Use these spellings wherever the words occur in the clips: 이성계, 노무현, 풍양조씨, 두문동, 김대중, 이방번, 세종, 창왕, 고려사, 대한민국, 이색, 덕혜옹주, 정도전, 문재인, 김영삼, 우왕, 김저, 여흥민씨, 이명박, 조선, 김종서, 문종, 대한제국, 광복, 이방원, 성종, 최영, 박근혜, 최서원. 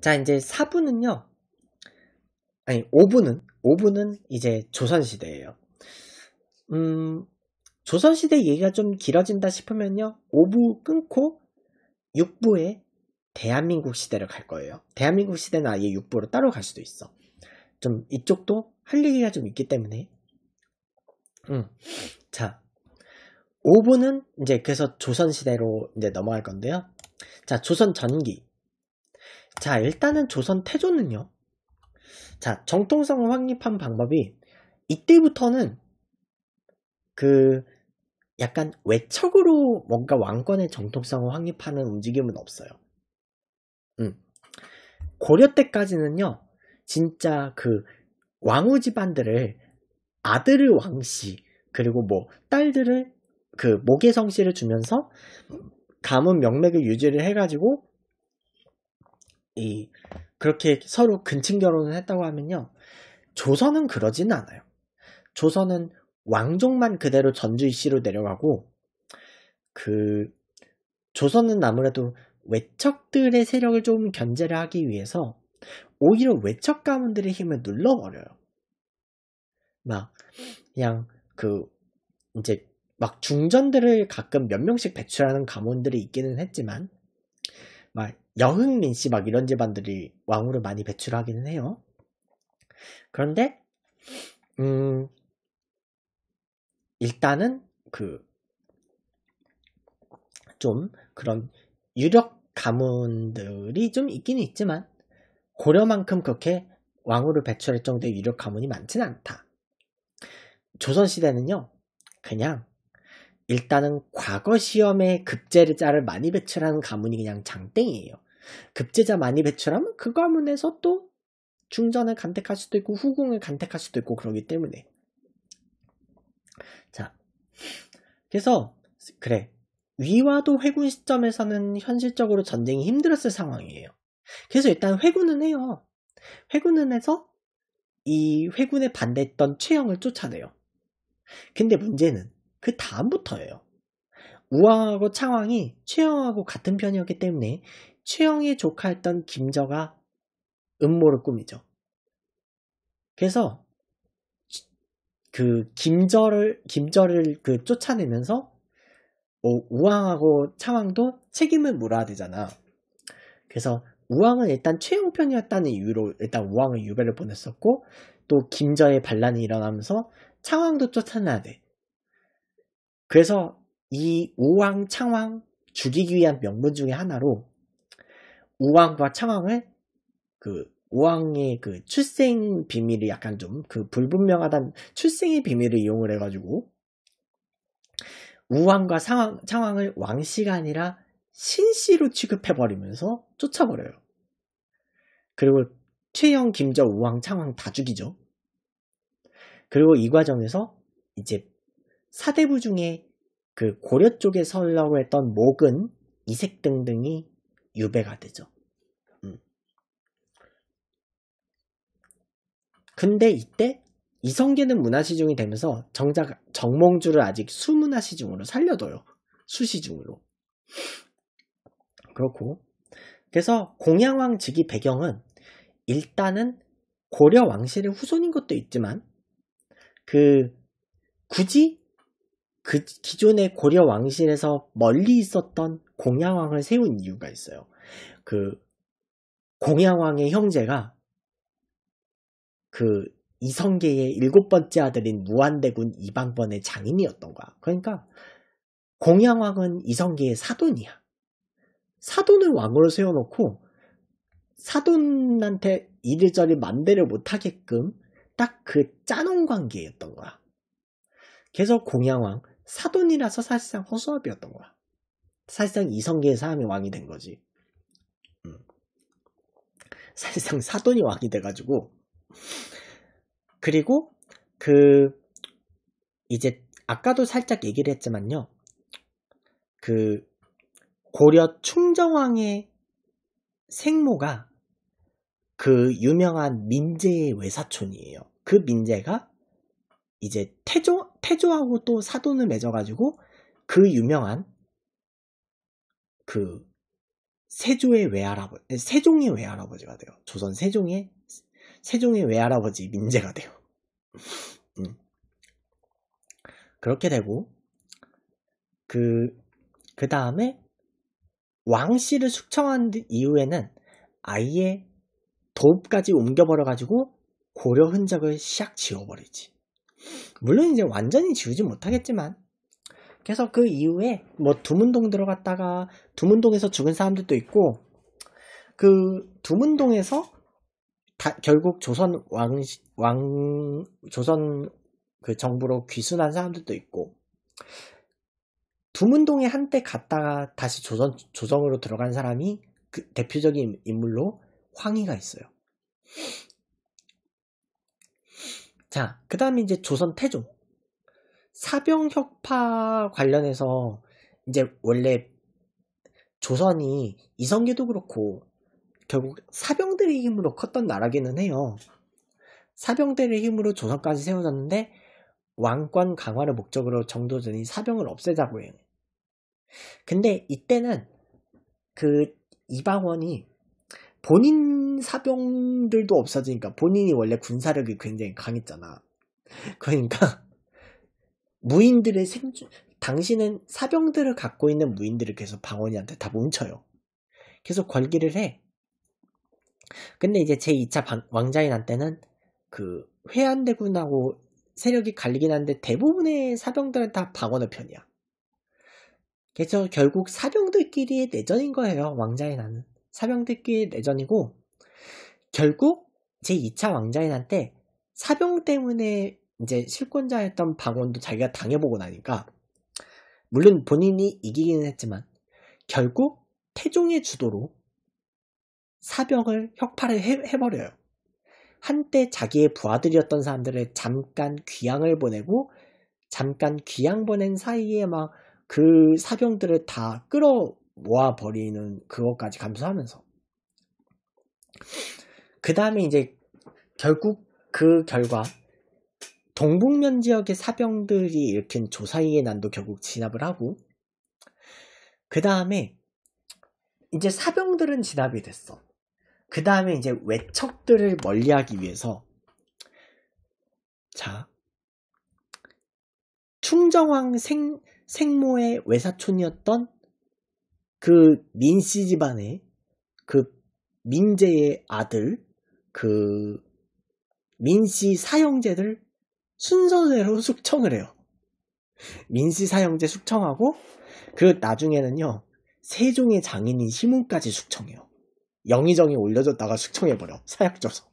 자, 이제 4부는요. 아니, 5부는 이제 조선시대예요. 조선시대 얘기가 좀 길어진다 싶으면요. 5부 끊고 6부에 대한민국 시대를 갈 거예요. 대한민국 시대는 아예 6부로 따로 갈 수도 있어. 좀 이쪽도 할 얘기가 좀 있기 때문에. 자, 5부는 이제 그래서 조선시대로 이제 넘어갈 건데요. 자, 조선 전기. 자, 일단은 조선 태조는요. 자, 정통성을 확립한 방법이 이때부터는 그 약간 외척으로 뭔가 왕권의 정통성을 확립하는 움직임은 없어요. 고려 때까지는요. 진짜 그 왕후 집안들을 아들을 왕씨 그리고 뭐 딸들을 그 모계성씨를 주면서 가문 명맥을 유지를 해가지고 이 그렇게 서로 근친 결혼을 했다고 하면요. 조선은 그러진 않아요. 조선은 왕족만 그대로 전주이씨로 내려가고 그 조선은 아무래도 외척들의 세력을 조금 견제를 하기 위해서 오히려 외척 가문들의 힘을 눌러버려요. 막 그냥 그 이제 막 중전들을 가끔 몇 명씩 배출하는 가문들이 있기는 했지만 막 여흥민씨 막 이런 집안들이 왕후를 많이 배출하기는 해요. 그런데 일단은 그 좀 그런 유력 가문들이 좀 있긴 있지만 고려만큼 그렇게 왕후를 배출할 정도의 유력 가문이 많지는 않다. 조선시대는요. 그냥 일단은 과거 시험에 급제자를 많이 배출하는 가문이 그냥 장땡이에요. 급제자 많이 배출하면 그 가문에서 또 중전을 간택할 수도 있고 후궁을 간택할 수도 있고 그러기 때문에. 자, 그래서 그래 위와도 회군 시점에서는 현실적으로 전쟁이 힘들었을 상황이에요. 그래서 일단 회군은 해요. 회군은 해서 이 회군에 반대했던 최영을 쫓아내요. 근데 문제는 그 다음부터예요. 우왕하고 창왕이 최영하고 같은 편이었기 때문에 최영의 조카였던 김저가 음모를 꾸미죠. 그래서 그 김저를 그 쫓아내면서 우왕하고 창왕도 책임을 물어야 되잖아. 그래서 우왕은 일단 최영 편이었다는 이유로 일단 우왕을 유배를 보냈었고 또 김저의 반란이 일어나면서 창왕도 쫓아내야 돼. 그래서 이 우왕, 창왕 죽이기 위한 명분 중에 하나로 우왕과 창왕을 그 우왕의 그 출생 비밀이 약간 좀 그 불분명하단 출생의 비밀을 이용을 해가지고 우왕과 창왕을 왕씨가 아니라 신씨로 취급해버리면서 쫓아버려요. 그리고 최영, 김저, 우왕, 창왕 다 죽이죠. 그리고 이 과정에서 이제 사대부 중에 그 고려 쪽에 서려고 했던 목은, 이색 등등이 유배가 되죠. 근데 이때 이성계는 문화시중이 되면서 정작 정몽주를 아직 수문화시중으로 살려둬요. 수시중으로. 그렇고 그래서 공양왕 즉위 배경은 일단은 고려 왕실의 후손인 것도 있지만 그 굳이 그 기존의 고려 왕실에서 멀리 있었던 공양왕을 세운 이유가 있어요. 그 공양왕의 형제가 그 이성계의 7번째 아들인 무한대군 이방번의 장인이었던 거야. 그러니까 공양왕은 이성계의 사돈이야. 사돈을 왕으로 세워놓고 사돈한테 이리저리 맘대로 못하게끔 딱 그 짜놓은 관계였던 거야. 그래서 공양왕 사돈이라서 사실상 허수아비였던 거야. 사실상 이성계의 사람이 왕이 된 거지. 사실상 사돈이 왕이 돼가지고. 그리고 그 이제 아까도 살짝 얘기를 했지만요. 그 고려 충정왕의 생모가 그 유명한 민재의 외사촌이에요. 그 민재가 이제 태조하고 또 사돈을 맺어가지고 그 유명한 그 세종의 외할아버지가 돼요. 조선 세종의 외할아버지 민재가 돼요. 그렇게 되고, 그 다음에 왕씨를 숙청한 이후에는 아예 도읍까지 옮겨버려가지고 고려 흔적을 샥 지워버리지. 물론 이제 완전히 지우지 못하겠지만, 그래서 그 이후에 뭐 두문동 들어갔다가 두문동에서 죽은 사람들도 있고, 그 두문동에서 결국 조선 그 정부로 귀순한 사람들도 있고, 두문동에 한때 갔다가 다시 조정으로 들어간 사람이 그 대표적인 인물로 황희가 있어요. 자, 그 다음에 이제 조선 태종. 사병혁파 관련해서 이제 원래 조선이 이성계도 그렇고 결국 사병들의 힘으로 컸던 나라기는 해요. 사병들의 힘으로 조선까지 세워졌는데 왕권 강화를 목적으로 정도전이 사병을 없애자고 해요. 근데 이때는 그 이방원이 본인 사병들도 없어지니까, 본인이 원래 군사력이 굉장히 강했잖아. 그러니까 무인들의 당신은 사병들을 갖고 있는 무인들을 계속 방원이한테 다 뭉쳐요. 계속 걸기를 해. 근데 이제 제2차 왕자인한 때는 그 회안대군하고 세력이 갈리긴 한데 대부분의 사병들은 다 방어의 편이야. 그래서 결국 사병들끼리의 내전인 거예요. 왕자인하는 사병들끼리의 내전이고, 결국 제2차 왕자인한 때 사병 때문에 이제 실권자였던 방원도 자기가 당해보고 나니까, 물론 본인이 이기기는 했지만 결국 태종의 주도로 사병을 혁파를 해버려요. 한때 자기의 부하들이었던 사람들을 잠깐 귀양을 보내고, 잠깐 귀양 보낸 사이에 막 그 사병들을 다 끌어 모아버리는 그것까지 감수하면서, 그 다음에 이제 결국 그 결과 동북면 지역의 사병들이 일으킨 조사이의 난도 결국 진압을 하고, 그 다음에 이제 사병들은 진압이 됐어. 그 다음에 이제 외척들을 멀리하기 위해서, 자, 충정왕 생모의 외사촌이었던 그 민씨 집안의 그 민재의 아들, 그 민씨 사형제들 순서대로 숙청을 해요. 민씨 사형제 숙청하고, 그 나중에는요 세종의 장인인 시문까지 숙청해요. 영의정이 올려줬다가 숙청해버려. 사약줘서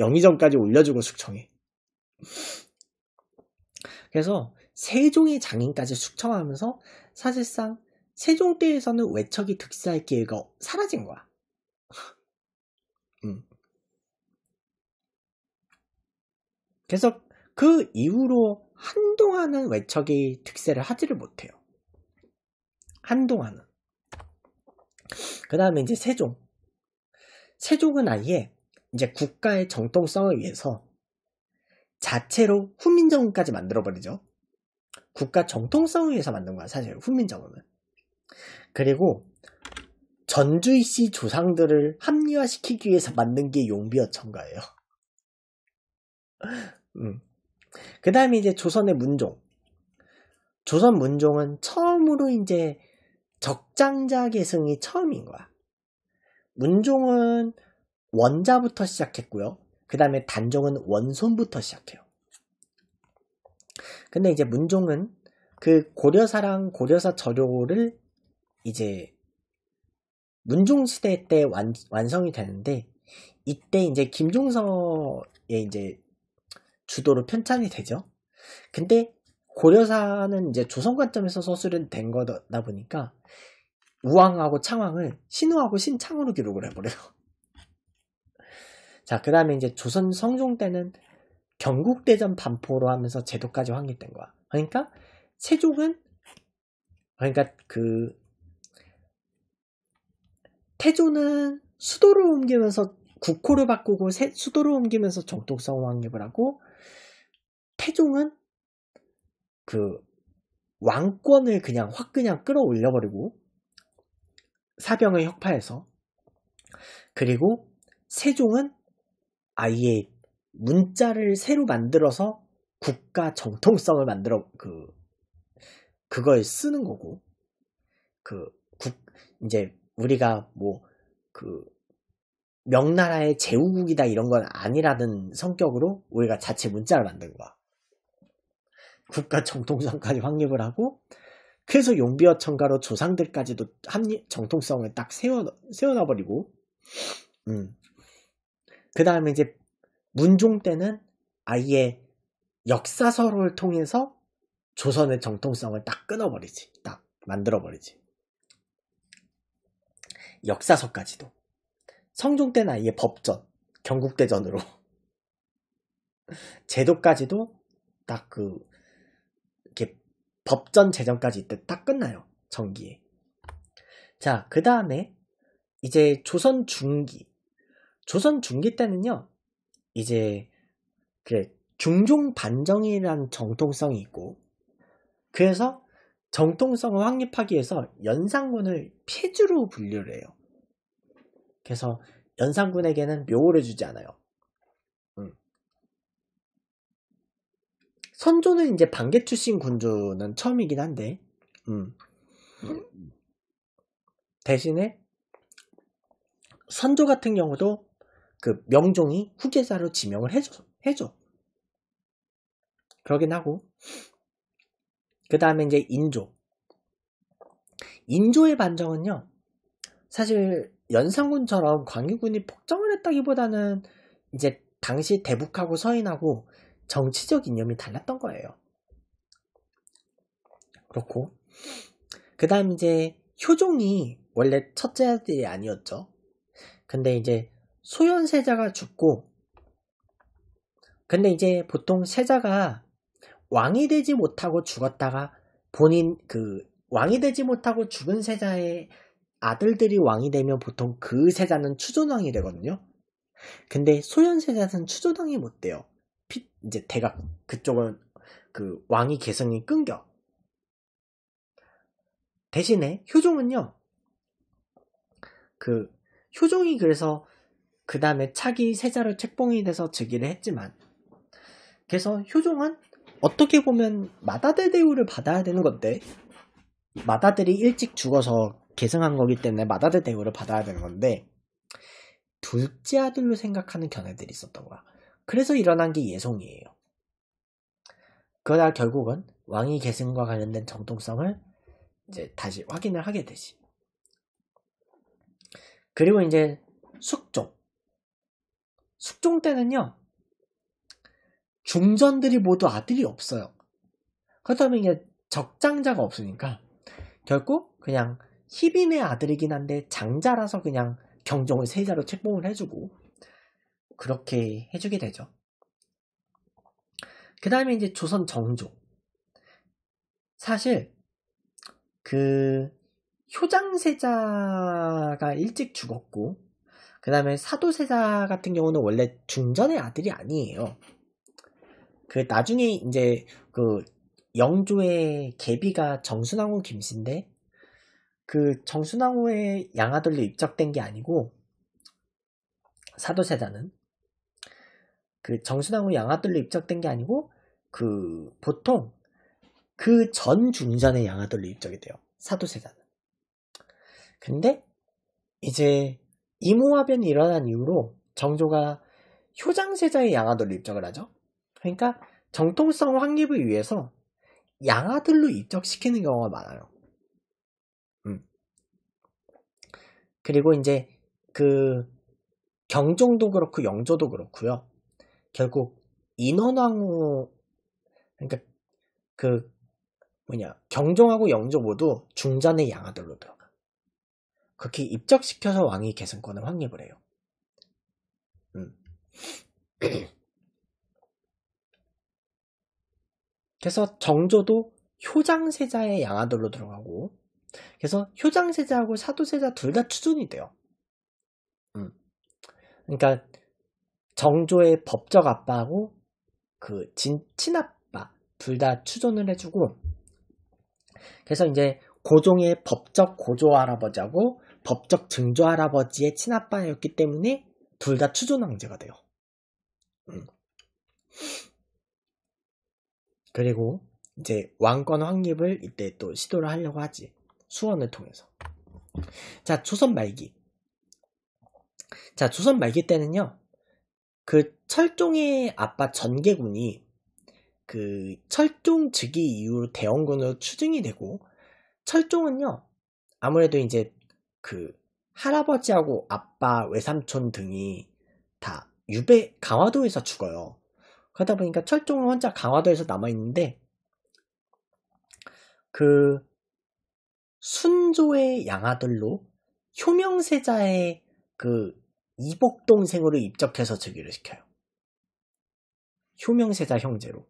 영의정까지 올려주고 숙청해. 그래서 세종의 장인까지 숙청하면서 사실상 세종 때에서는 외척이 득세할 기회가 사라진 거야. 그래서 그 이후로 한동안은 외척이 득세를 하지를 못해요. 한동안은. 그 다음에 이제 세종은 아예 이제 국가의 정통성을 위해서 자체로 훈민정음까지 만들어버리죠. 국가 정통성을 위해서 만든 거야, 사실 훈민정음은. 그리고 전주이씨 조상들을 합리화시키기 위해서 만든 게 용비어천가예요. 그 다음에 이제 조선의 문종. 조선 문종은 처음으로 이제 적장자 계승이 처음인 거야. 문종은 원자부터 시작했고요. 그 다음에 단종은 원손부터 시작해요. 근데 이제 문종은 그 고려사랑 고려사 저료를 이제 문종 시대 때 완성이 되는데, 이때 이제 김종서의 이제 주도로 편찬이 되죠. 근데 고려사는 이제 조선 관점에서 서술은 된 거다 보니까 우왕하고 창왕을 신우하고 신창으로 기록을 해버려요. 자, 그 다음에 이제 조선 성종 때는 경국대전 반포로 하면서 제도까지 확립된 거야. 그러니까 세종은, 그러니까 그 태조는 수도를 옮기면서 국호를 바꾸고 수도를 옮기면서 정통성 확립을 하고, 태종은 그 왕권을 그냥 확 끌어올려버리고, 사병을 혁파해서, 그리고 세종은 아예 문자를 새로 만들어서 국가 정통성을 만들어 그걸 쓰는 거고, 이제 우리가 뭐 명나라의 제후국이다 이런 건 아니라는 성격으로 우리가 자체 문자를 만든 거야. 국가 정통성까지 확립을 하고, 그래서 용비어천가로 조상들까지도 합리 정통성을 딱 세워놔버리고, 그 다음에 이제 문종 때는 아예 역사서를 통해서 조선의 정통성을 딱 끊어버리지, 딱 만들어버리지. 역사서까지도. 성종 때는 아예 법전, 경국대전으로 제도까지도 딱 이렇게 법전 제정까지 이때 딱 끝나요, 정기에. 자, 그 다음에 이제 조선 중기. 조선 중기 때는요, 이제 중종 반정이라는 정통성이 있고, 그래서 정통성을 확립하기 위해서 연산군을 폐주로 분류를 해요. 그래서 연산군에게는 묘호를 주지 않아요. 선조는 이제 반개 출신 군주는 처음이긴 한데, 대신에 선조 같은 경우도 명종이 후계자로 지명을 해줘. 그러긴 하고, 그 다음에 이제 인조. 인조의 반정은요, 사실 연산군처럼 광해군이 폭정을 했다기보다는 이제 당시 대북하고 서인하고 정치적 이념이 달랐던 거예요. 그렇고, 그 다음 이제 효종이 원래 첫째 아들이 아니었죠. 근데 이제 소현세자가 죽고, 근데 이제 보통 세자가 왕이 되지 못하고 죽었다가 본인 왕이 되지 못하고 죽은 세자의 아들들이 왕이 되면 보통 그 세자는 추존왕이 되거든요. 근데 소현세자는 추존왕이 못 돼요. 이제 대각 그쪽은 왕위 계승이 끊겨. 대신에 효종은요, 효종이 그래서 그 다음에 차기 세자로 책봉이 돼서 즉위를 했지만, 그래서 효종은 어떻게 보면 맏아들 대우를 받아야 되는 건데, 맏아들이 일찍 죽어서 계승한 거기 때문에 맏아들 대우를 받아야 되는 건데, 둘째 아들로 생각하는 견해들이 있었던 거야. 그래서 일어난 게 예송이에요. 그러다 결국은 왕위 계승과 관련된 정통성을 이제 다시 확인을 하게 되지. 그리고 이제 숙종. 숙종 때는요, 중전들이 모두 아들이 없어요. 그렇다면 이게 적장자가 없으니까 결국 그냥 희빈의 아들이긴 한데 장자라서 그냥 경종을 세자로 책봉을 해주고, 그렇게 해주게 되죠. 그 다음에 이제 조선 정조. 사실 효장세자가 일찍 죽었고, 그 다음에 사도세자 같은 경우는 원래 중전의 아들이 아니에요. 나중에 이제 영조의 계비가 정순왕후 김씨인데, 정순왕후의 양아들로 입적된 게 아니고, 사도세자는 정순왕후 양아들로 입적된 게 아니고 보통 전 중전의 양아들로 입적이 돼요, 사도세자는. 근데 이제 임오화변이 일어난 이후로 정조가 효장세자의 양아들로 입적을 하죠. 그러니까 정통성 확립을 위해서 양아들로 입적시키는 경우가 많아요. 그리고 이제 경종도 그렇고 영조도 그렇고요. 결국 인원왕후, 그러니까 경종하고 영조 모두 중전의 양아들로 들어가. 그렇게 입적시켜서 왕위 계승권을 확립을 해요. 그래서 정조도 효장세자의 양아들로 들어가고, 그래서 효장세자하고 사도세자 둘 다 추존이 돼요. 그러니까 정조의 법적 아빠하고 친아빠 둘 다 추존을 해주고, 그래서 이제 고종의 법적 고조 할아버지하고 법적 증조할아버지의 친아빠였기 때문에 둘 다 추존왕제가 돼요. 그리고 이제 왕권 확립을 이때 또 시도를 하려고 하지. 수원을 통해서. 자, 조선 말기. 자, 조선 말기 때는요. 그 철종의 아빠 전계군이 그 철종 즉위 이후로 대원군으로 추증이 되고, 철종은요. 아무래도 이제 그 할아버지하고 아빠, 외삼촌 등이 다 유배, 강화도에서 죽어요. 그러다 보니까 철종은 혼자 강화도에서 남아있는데, 그 순조의 양아들로 효명세자의 그 이복동생으로 입적해서 즉위를 시켜요. 효명세자 형제로.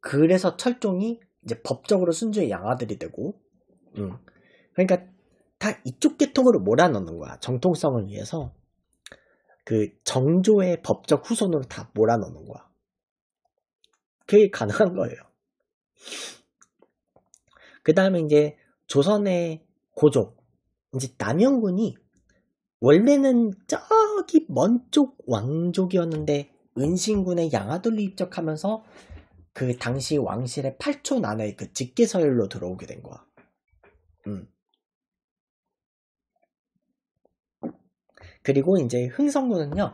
그래서 철종이 이제 법적으로 순조의 양아들이 되고, 그러니까 다 이쪽 계통으로 몰아넣는 거야. 정통성을 위해서 그 정조의 법적 후손으로 다 몰아넣는 거야. 그게 가능한 거예요. 그 다음에 이제 조선의 고족, 이제 남영군이 원래는 저기 먼 쪽 왕족이었는데 은신군의 양아들로 입적하면서 그 당시 왕실의 8촌 안에 그 직계서열로 들어오게 된 거야. 그리고 이제 흥성군은요,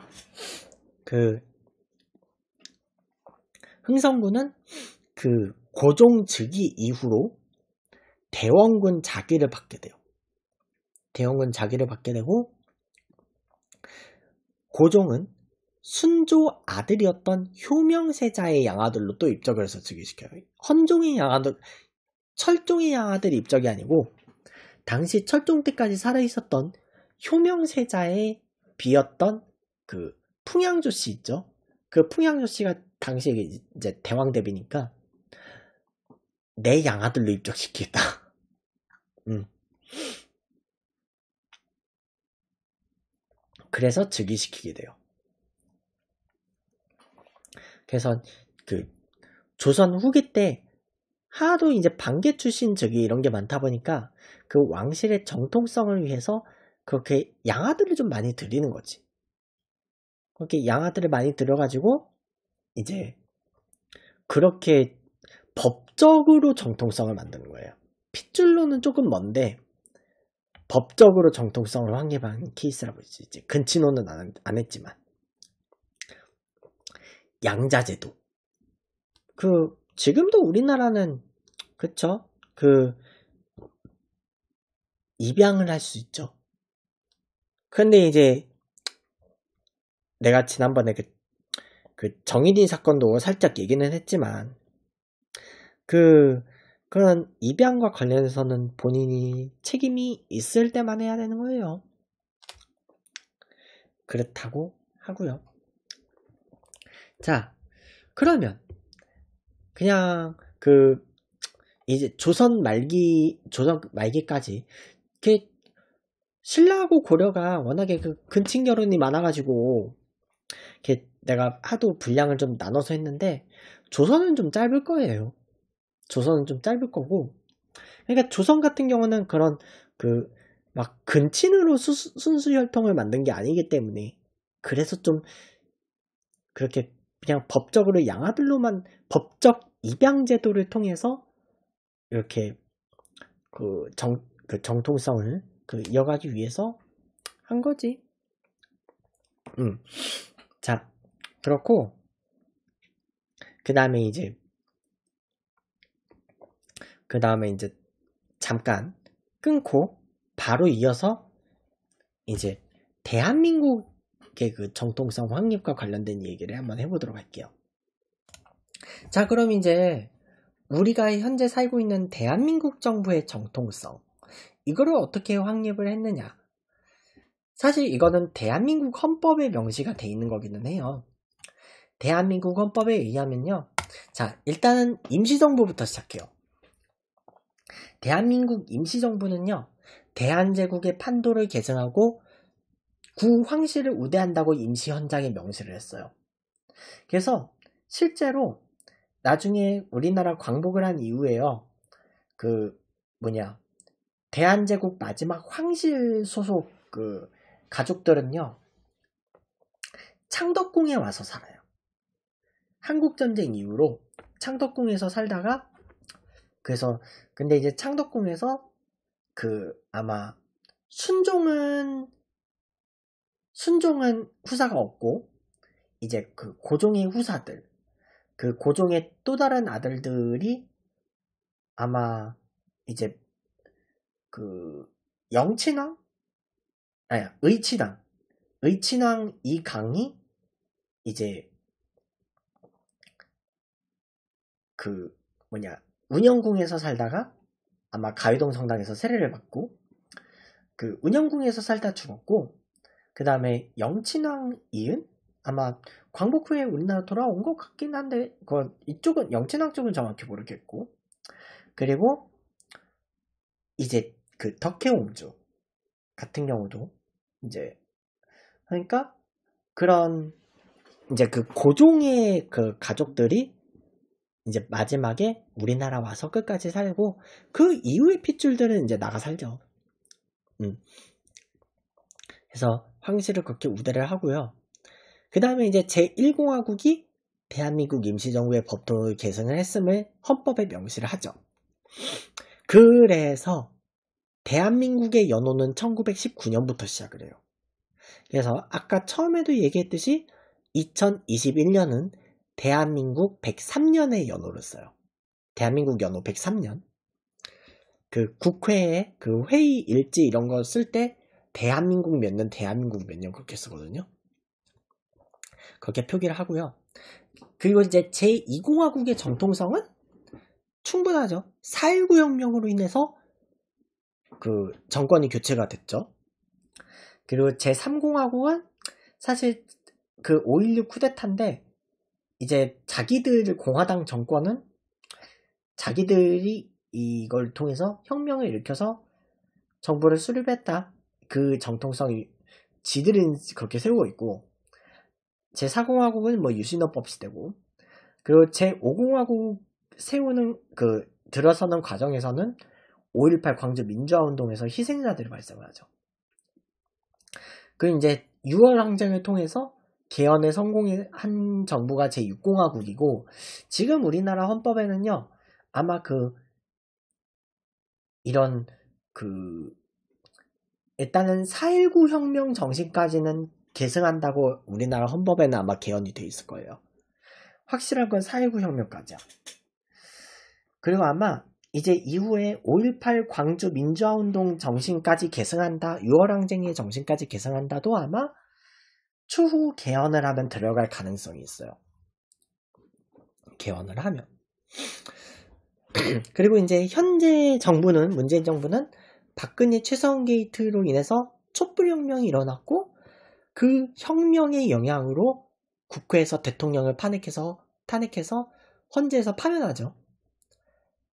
그 흥성군은 그 고종 즉위 이후로 대원군 자기를 받게 돼요. 대원군 자기를 받게 되고, 고종은 순조 아들이었던 효명세자의 양아들로 또 입적을 해서 즉위시켜요. 헌종의 양아들, 철종의 양아들 입적이 아니고 당시 철종 때까지 살아있었던 효명세자의 비였던 그 풍양조씨 있죠. 그 풍양조씨가 당시에 이제 대왕대비니까 내 양아들로 입적시키겠다. 그래서 즉위시키게 돼요. 그래서 그 조선 후기 때 하도 이제 반계 출신 즉위 이런 게 많다 보니까 그 왕실의 정통성을 위해서 그렇게 양아들을 좀 많이 들이는 거지. 그렇게 양아들을 많이 들여가지고 이제 그렇게 법적으로 정통성을 만드는 거예요. 핏줄로는 조금 먼데 법적으로 정통성을 확립한 케이스라고 했지. 이제 근친혼은 안 했지만 양자제도. 그 지금도 우리나라는 그쵸? 그 입양을 할 수 있죠. 근데 이제 내가 지난번에 그 정인이 사건도 살짝 얘기는 했지만, 그런 입양과 관련해서는 본인이 책임이 있을 때만 해야 되는 거예요. 그렇다고 하고요. 자, 그러면 그냥 그 이제 조선 말기까지 이렇게 신라하고 고려가 워낙에 그 근친 결혼이 많아가지고 이렇게 내가 하도 분량을 좀 나눠서 했는데, 조선은 좀 짧을 거예요. 조선은 좀 짧을 거고, 그러니까 조선 같은 경우는 그런 그 막 근친으로 순수 혈통을 만든 게 아니기 때문에, 그래서 좀 그렇게 그냥 법적으로 양아들로만 법적 입양 제도를 통해서 이렇게 그 정통성을 이어가기 위해서 한 거지. 자, 그렇고, 그 다음에 이제 잠깐 끊고 바로 이어서 이제 대한민국의 그 정통성 확립과 관련된 얘기를 한번 해보도록 할게요. 자, 그럼 이제 우리가 현재 살고 있는 대한민국 정부의 정통성, 이거를 어떻게 확립을 했느냐. 사실 이거는 대한민국 헌법에 명시가 돼 있는 거기는 해요. 대한민국 헌법에 의하면요. 자, 일단은 임시정부부터 시작해요. 대한민국 임시정부는요, 대한제국의 판도를 계승하고 구황실을 우대한다고 임시헌장에 명시를 했어요. 그래서 실제로 나중에 우리나라 광복을 한 이후에요, 대한제국 마지막 황실 소속 그 가족들은요, 창덕궁에 와서 살아요. 한국전쟁 이후로 창덕궁에서 살다가, 그래서 근데 이제 창덕궁에서 그 아마 순종은 후사가 없고, 이제 그 고종의 후사들, 그 고종의 또 다른 아들들이 아마 이제 그 의친왕 이강이 이제 그 운영궁에서 살다가 아마 가위동 성당에서 세례를 받고, 그 운영궁에서 살다 죽었고, 그 다음에 영친왕 이은 아마 광복 후에 우리나라 돌아온 것 같긴 한데, 그건 이쪽은 영친왕 쪽은 정확히 모르겠고, 그리고 이제 그 덕혜옹주 같은 경우도 이제, 그러니까 그런 이제 그 고종의 그 가족들이 이제 마지막에 우리나라 와서 끝까지 살고, 그 이후의 핏줄들은 이제 나가 살죠. 그래서 황실을 그렇게 우대를 하고요. 그 다음에 이제 제1공화국이 대한민국 임시정부의 법통을 계승을 했음을 헌법에 명시를 하죠. 그래서 대한민국의 연호는 1919년부터 시작을 해요. 그래서 아까 처음에도 얘기했듯이 2021년은 대한민국 103년의 연호를 써요. 대한민국 연호 103년. 그 국회에 그 회의 일지 이런 거 쓸 때 대한민국 몇 년, 대한민국 몇 년 그렇게 쓰거든요. 그렇게 표기를 하고요. 그리고 이제 제2공화국의 정통성은 충분하죠. 4.19 혁명으로 인해서 그 정권이 교체가 됐죠. 그리고 제3공화국은 사실 그 5.16 쿠데타인데, 이제 자기들 공화당 정권은 자기들이 이걸 통해서 혁명을 일으켜서 정부를 수립했다. 그 정통성이 지들은 그렇게 세우고 있고, 제4공화국은 뭐 유신헌법 시대고, 그리고 제5공화국 세우는 그 들어서는 과정에서는 5.18 광주 민주화운동에서 희생자들이 발생을 하죠. 그 이제 6월 항쟁을 통해서 개헌에 성공한 정부가 제6공화국이고, 지금 우리나라 헌법에는요, 아마 그 이런 그 일단은 4.19 혁명 정신까지는 계승한다고 우리나라 헌법에는 아마 개헌이 돼 있을 거예요. 확실한 건 4.19 혁명까지야. 그리고 아마 이제 이후에 5.18 광주 민주화운동 정신까지 계승한다, 6월 항쟁의 정신까지 계승한다도 아마 추후 개헌을 하면 들어갈 가능성이 있어요. 개헌을 하면. 그리고 이제 현재 정부는, 문재인 정부는 박근혜 최서원 게이트로 인해서 촛불혁명이 일어났고, 그 혁명의 영향으로 국회에서 대통령을 탄핵해서 헌재에서 파면하죠.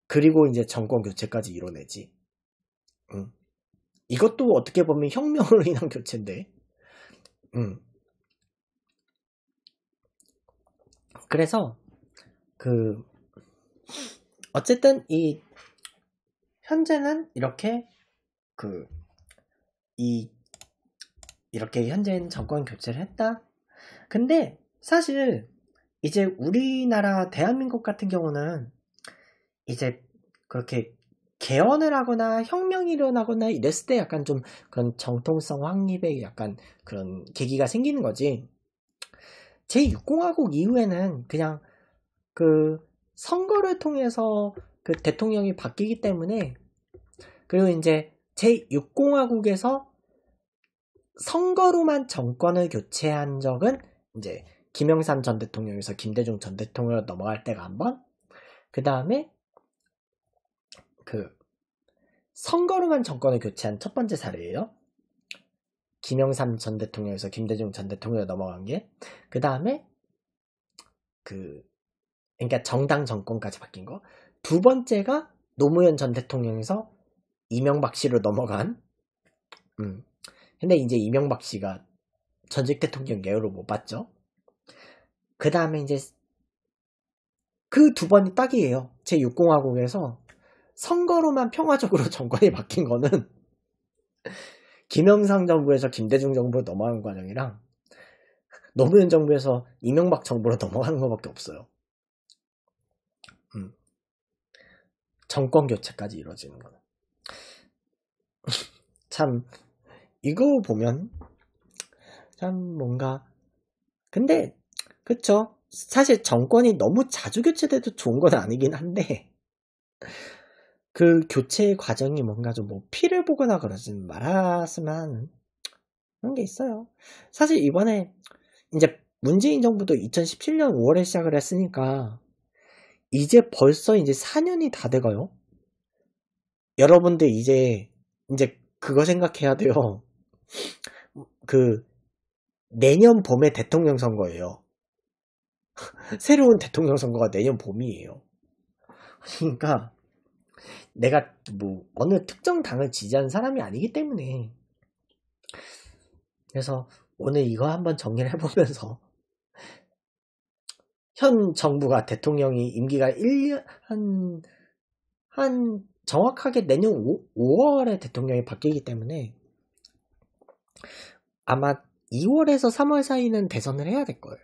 그리고 이제 정권 교체까지 이뤄내지. 이것도 어떻게 보면 혁명으로 인한 교체인데. 그래서 그 어쨌든 이 현재는 이렇게 그 이렇게 현재는 정권 교체를 했다. 근데 사실 이제 우리나라 대한민국 같은 경우는 이제 그렇게 개헌을 하거나 혁명이 일어나거나 이랬을 때 약간 좀 그런 정통성 확립에 약간 그런 계기가 생기는 거지, 제6공화국 이후에는 그냥 그 선거를 통해서 그 대통령이 바뀌기 때문에, 그리고 이제 제6공화국에서 선거로만 정권을 교체한 적은 이제 김영삼 전 대통령에서 김대중 전 대통령으로 넘어갈 때가 한 번, 그 다음에 그 선거로만 정권을 교체한 첫 번째 사례예요. 김영삼 전 대통령에서 김대중 전 대통령으로 넘어간 게, 그 다음에 그러니까 정당 정권까지 바뀐 거. 두 번째가 노무현 전 대통령에서 이명박 씨로 넘어간. 근데 이제 이명박 씨가 전직 대통령 예우를 못 봤죠. 그 다음에 이제 그 두 번이 딱이에요. 제6공화국에서 선거로만 평화적으로 정권이 바뀐 거는 김영삼 정부에서 김대중 정부로 넘어가는 과정이랑 노무현 정부에서 이명박 정부로 넘어가는 것밖에 없어요. 정권 교체까지 이루어지는 거는 참 이거 보면 참 뭔가 근데 그쵸? 사실 정권이 너무 자주 교체돼도 좋은 건 아니긴 한데 그 교체의 과정이 뭔가 좀 뭐 피를 보거나 그러진 말았으면 하는 그런 게 있어요. 사실 이번에 이제 문재인 정부도 2017년 5월에 시작을 했으니까 이제 벌써 이제 4년이 다 돼가요. 여러분들 이제 그거 생각해야 돼요. 그 내년 봄에 대통령 선거예요. 새로운 대통령 선거가 내년 봄이에요. 그러니까 내가 뭐 어느 특정 당을 지지하는 사람이 아니기 때문에 그래서 오늘 이거 한번 정리를 해보면서 현 정부가 대통령이 임기가 1년 한 정확하게 내년 5월에 대통령이 바뀌기 때문에 아마 2월에서 3월 사이는 대선을 해야 될 거예요.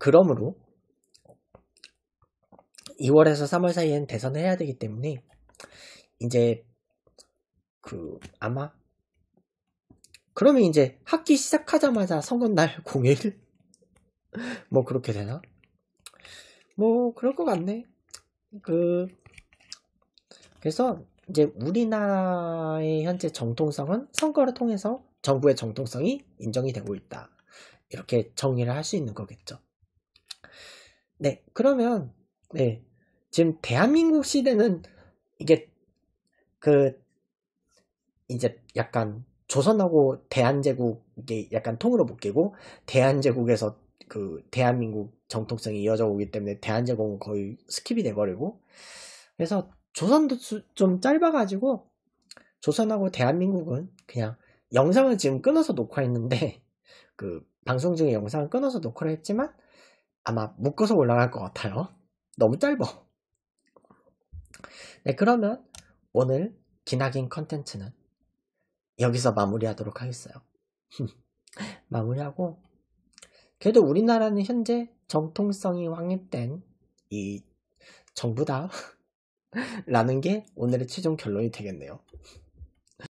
그러므로 2월에서 3월 사이에는 대선을 해야 되기 때문에 이제 그 아마 그러면 이제 학기 시작하자마자 선거날 공휴일 뭐 그렇게 되나? 뭐 그럴 것 같네. 그래서 이제 우리나라의 현재 정통성은 선거를 통해서 정부의 정통성이 인정이 되고 있다. 이렇게 정리를 할 수 있는 거겠죠. 네, 그러면 네 지금 대한민국 시대는 이게 그 이제 약간 조선하고 대한제국 이게 약간 통으로 묶이고 대한제국에서 그 대한민국 정통성이 이어져 오기 때문에 대한제국은 거의 스킵이 돼버리고 그래서 조선도 좀 짧아가지고 조선하고 대한민국은 그냥 영상을 지금 끊어서 녹화했는데 그 방송 중에 영상을 끊어서 녹화를 했지만 아마 묶어서 올라갈 것 같아요. 너무 짧아. 네, 그러면 오늘 기나긴 컨텐츠는 여기서 마무리하도록 하겠어요. 마무리하고 그래도 우리나라는 현재 정통성이 확립된 이 정부다 라는 게 오늘의 최종 결론이 되겠네요.